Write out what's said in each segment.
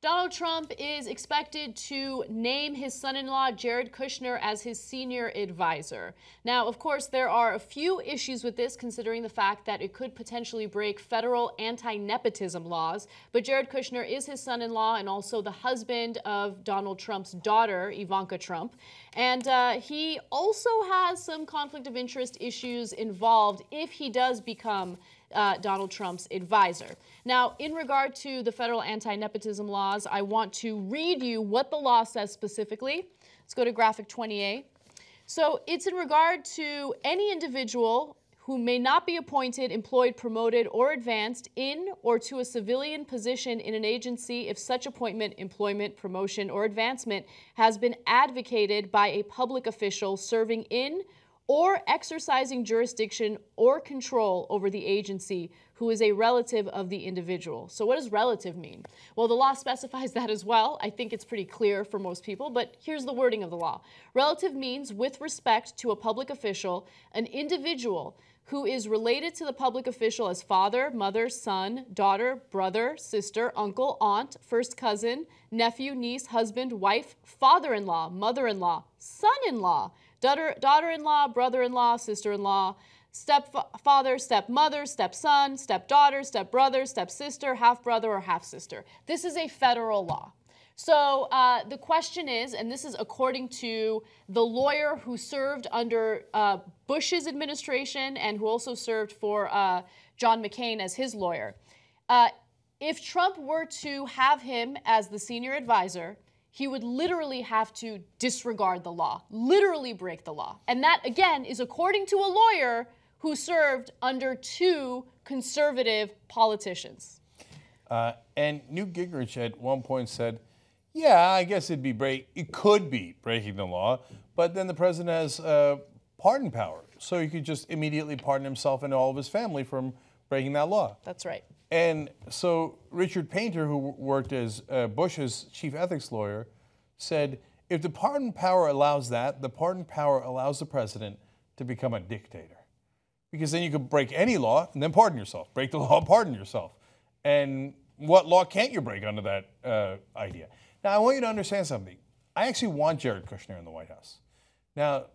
Donald Trump is expected to name his son-in-law, Jared Kushner, as his senior advisor. Now, of course, there are a few issues with this, considering the fact that it could potentially break federal anti-nepotism laws. But Jared Kushner is his son-in-law and also the husband of Donald Trump's daughter, Ivanka Trump. And he also has some conflict of interest issues involved if he does become Donald Trump's advisor. Now, in regard to the federal anti-nepotism laws, I want to read you what the law says specifically. Let's go to graphic 20A. So it's in regard to any individual who may not be appointed, employed, promoted, or advanced in or to a civilian position in an agency if such appointment, employment, promotion, or advancement has been advocated by a public official serving in or exercising jurisdiction or control over the agency who is a relative of the individual. So what does relative mean? Well, the law specifies that as well. I think it's pretty clear for most people, but here's the wording of the law. Relative means with respect to a public official, an individual who is related to the public official as father, mother, son, daughter, brother, sister, uncle, aunt, first cousin, nephew, niece, husband, wife, father-in-law, mother-in-law, son-in-law, daughter-in-law, brother-in-law, sister-in-law, stepfather, stepmother, stepson, stepdaughter, stepbrother, stepsister, half-brother, or half-sister. This is a federal law. So the question is, and this is according to the lawyer who served under Bush's administration and who also served for John McCain as his lawyer, if Trump were to have him as the senior advisor, he would literally have to disregard the law, literally break the law. And that, again, is according to a lawyer who served under two conservative politicians. And Newt Gingrich at one point said, yeah, I guess it'd be it could be breaking the law, but then the president has pardon power. So he could just immediately pardon himself and all of his family from breaking that law. That's right. And so Richard Painter, who worked as Bush's chief ethics lawyer, said, if the pardon power allows that, the pardon power allows the president to become a dictator. Because then you could break any law and then pardon yourself. Break the law, pardon yourself. And what law can't you break under that idea? Now, I want you to understand something. I actually want Jared Kushner in the White House. Now,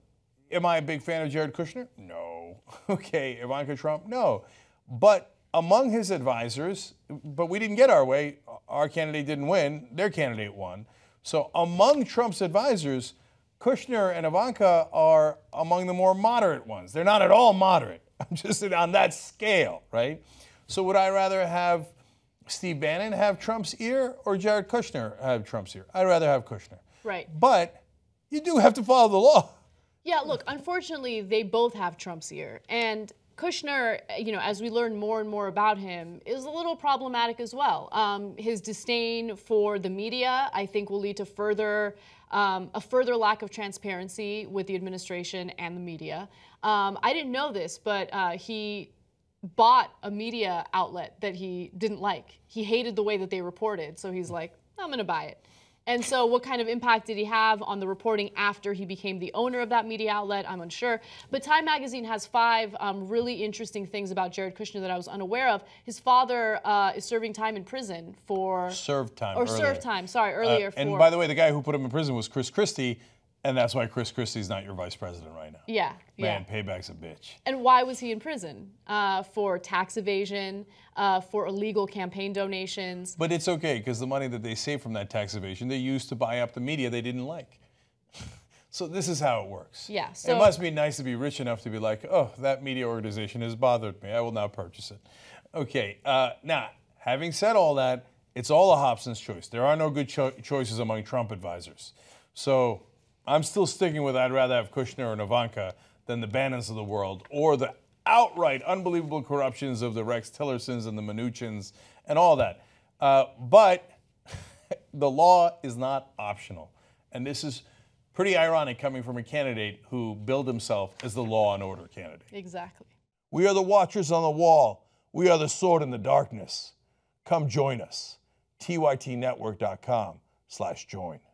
am I a big fan of Jared Kushner? No. Okay, Ivanka Trump? No. But among his advisors, but we didn't get our way, our candidate didn't win, their candidate won. So among Trump's advisors, Kushner and Ivanka are among the more moderate ones. They're not at all moderate. I'm just on that scale, right? So would I rather have Steve Bannon have Trump's ear or Jared Kushner have Trump's ear? I'd rather have Kushner. Right. But you do have to follow the law. Yeah, look, unfortunately, they both have Trump's ear. And Kushner, you know, as we learn more and more about him, is a little problematic as well. His disdain for the media, I think, will lead to further a further lack of transparency with the administration and the media. I didn't know this, but he bought a media outlet that he didn't like. He hated the way that they reported, so he's like, I'm going to buy it. And so what kind of impact did he have on the reporting after he became the owner of that media outlet? I'm unsure. But Time Magazine has 5 really interesting things about Jared Kushner that I was unaware of. His father is serving time in prison for... Served time earlier. Or served time, sorry, earlier for... And by the way, the guy who put him in prison was Chris Christie, and that's why Chris Christie's not your vice president right now. Yeah. Man, yeah. Payback's a bitch. And why was he in prison? For tax evasion, for illegal campaign donations. But it's okay, because the money that they saved from that tax evasion, they used to buy up the media they didn't like. So this is how it works. Yeah. So it must be nice to be rich enough to be like, oh, that media organization has bothered me. I will now purchase it. Okay. Now, having said all that, it's all a Hobson's choice. There are no good choices among Trump advisors. So I'm still sticking with I'd rather have Kushner and Ivanka than the Bannons of the world or the outright unbelievable corruptions of the Rex Tillersons and the Mnuchins and all that. But the law is not optional. And this is pretty ironic coming from a candidate who billed himself as the law and order candidate. Exactly. We are the watchers on the wall. We are the sword in the darkness. Come join us. TYTNetwork.com/join.